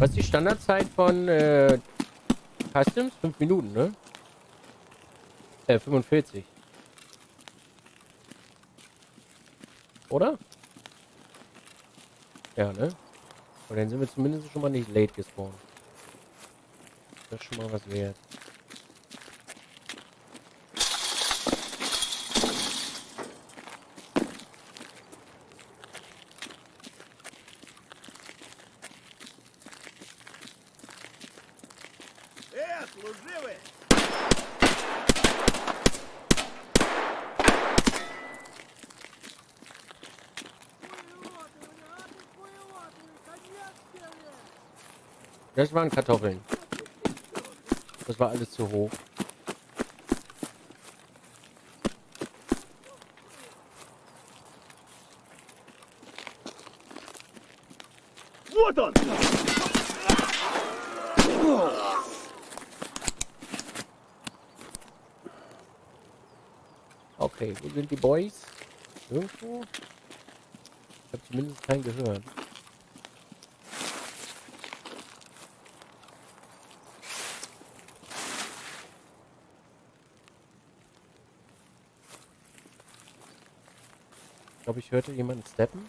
Was ist die Standardzeit von Customs? 5 Minuten, ne? 45. Oder? Ja, ne? Und dann sind wir zumindest schon mal nicht late gespawnt. Das ist schon mal was wert. Das waren Kartoffeln. Das war alles zu hoch. Okay, wo sind die Boys? Irgendwo? Ich habe zumindest keinen gehört. Ich glaube, ich hörte jemanden steppen.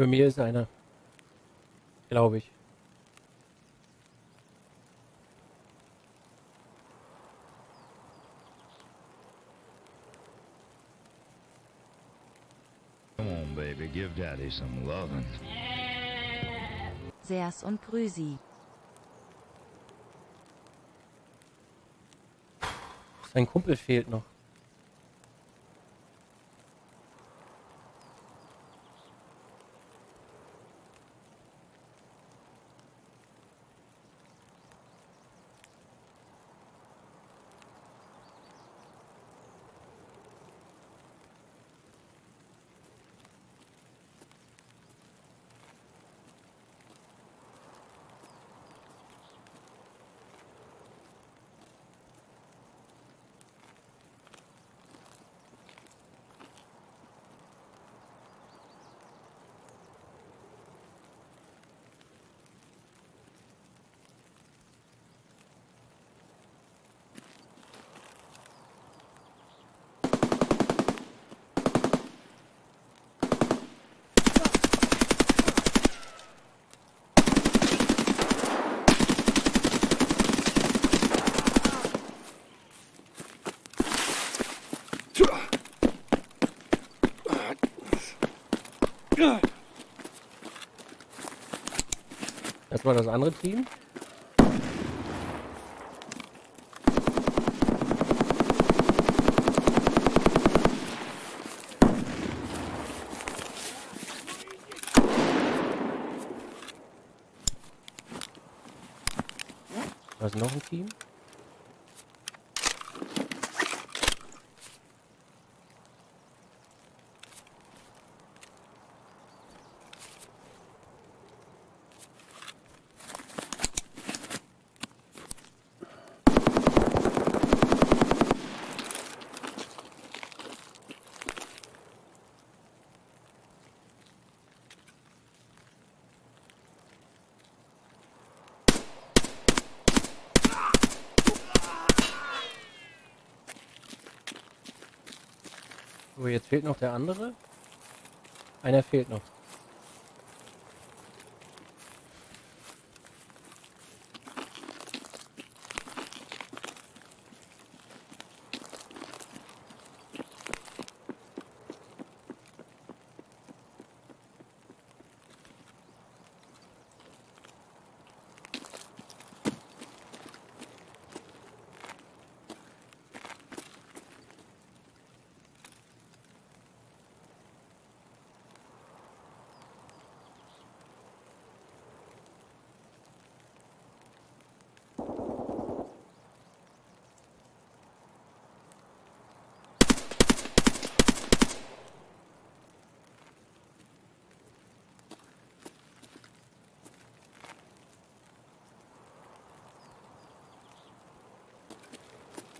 Über mir ist einer. Glaube ich. Sers und Grüsi. Sein Kumpel fehlt noch. Erstmal das andere Team. Da ist noch ein Team. So, jetzt fehlt noch der andere. Einer fehlt noch.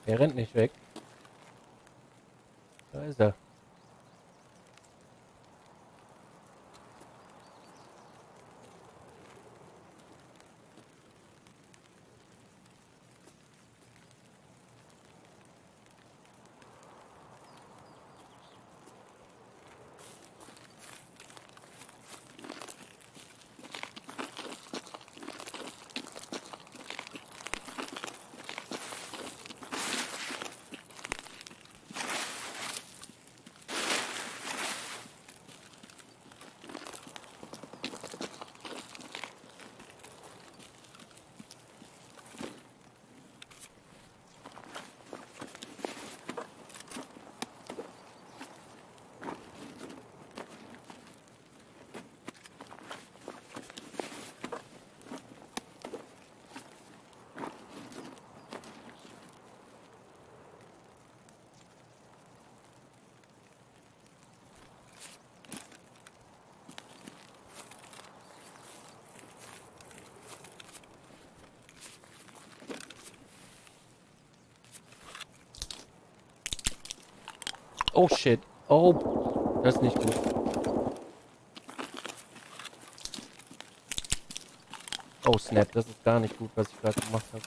Er rennt nicht weg. Da ist er. Oh shit. Oh, das ist nicht gut. Oh snap, das ist gar nicht gut, was ich gerade gemacht habe.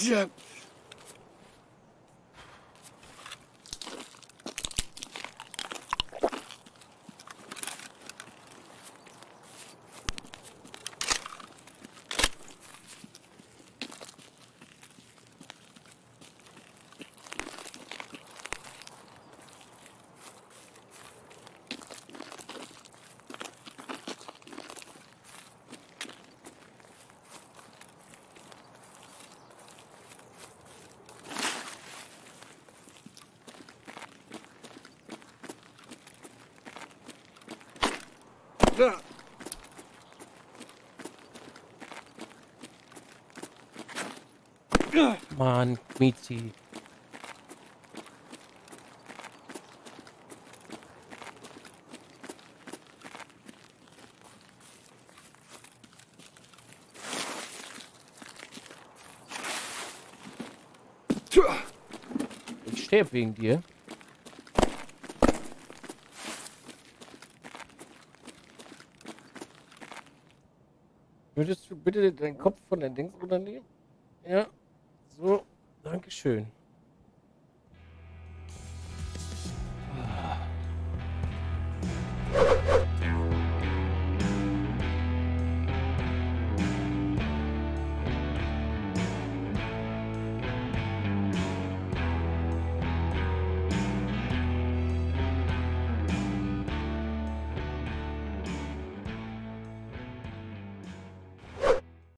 Yeah. Mann, Mietzi. Ich sterbe wegen dir. Würdest du bitte deinen Kopf von den Dings runternehmen? Ja. So, dankeschön.